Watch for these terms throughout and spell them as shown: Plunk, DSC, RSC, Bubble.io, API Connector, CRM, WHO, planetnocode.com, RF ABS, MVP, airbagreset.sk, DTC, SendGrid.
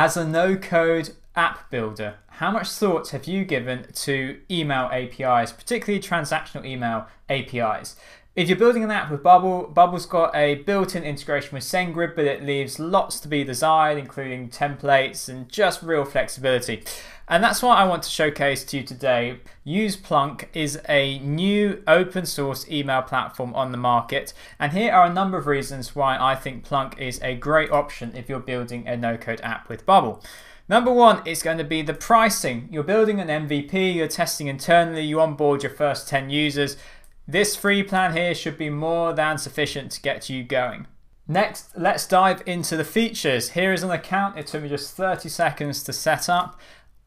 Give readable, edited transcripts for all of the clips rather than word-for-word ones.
As a no-code app builder, how much thought have you given to email APIs, particularly transactional email APIs? If you're building an app with Bubble, Bubble's got a built-in integration with SendGrid, but it leaves lots to be desired, including templates and just real flexibility. And that's what I want to showcase to you today. Use Plunk is a new open source email platform on the market. And here are a number of reasons why I think Plunk is a great option if you're building a no-code app with Bubble. Number one is going to be the pricing. You're building an MVP, you're testing internally, you onboard your first 10 users. This free plan here should be more than sufficient to get you going. Next, let's dive into the features. Here is an account. It took me just 30 seconds to set up.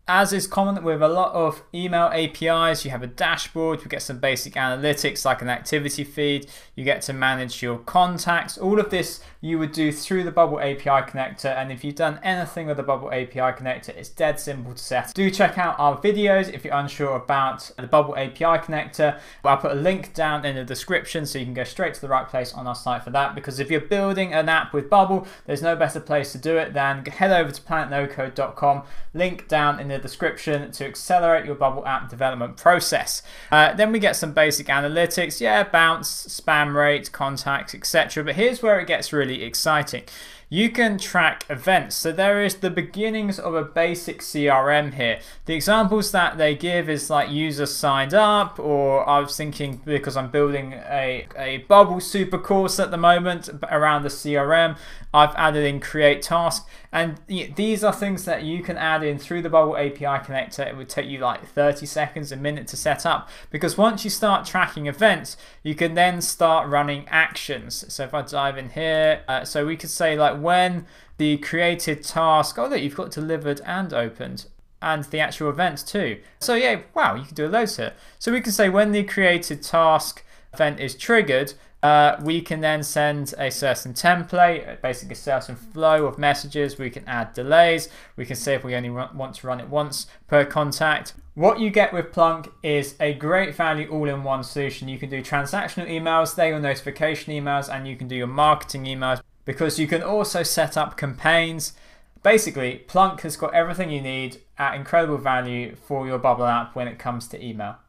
As is common with a lot of email APIs, you have a dashboard, you get some basic analytics like an activity feed, you get to manage your contacts. All of this you would do through the Bubble API connector, and if you've done anything with the Bubble API connector, it's dead simple to set. Do check out our videos if you're unsure about the Bubble API connector. I'll put a link down in the description so you can go straight to the right place on our site for that, because if you're building an app with Bubble, there's no better place to do it than head over to planetnocode.com, link down in the description to accelerate your Bubble app development process. Then we get some basic analytics, bounce, spam rate, contacts, etc. But here's where it gets really exciting. You can track events. So there is the beginnings of a basic CRM here. The examples that they give is like user signed up, or I was thinking, because I'm building a Bubble super course at the moment around the CRM, I've added in create task. And these are things that you can add in through the Bubble API connector. It would take you like 30 seconds, a minute to set up, because once you start tracking events, you can then start running actions. So if I dive in here, so we could say like, when the created task, oh look, you've got delivered and opened, and the actual events too. So yeah, wow, you can do loads here. So we can say when the created task event is triggered, we can then send a certain template, basically a certain flow of messages. We can add delays. We can say if we only want to run it once per contact. What you get with Plunk is a great value all-in-one solution. You can do transactional emails, they're your notification emails, and you can do your marketing emails, because you can also set up campaigns. Basically, Plunk has got everything you need at incredible value for your Bubble app when it comes to email.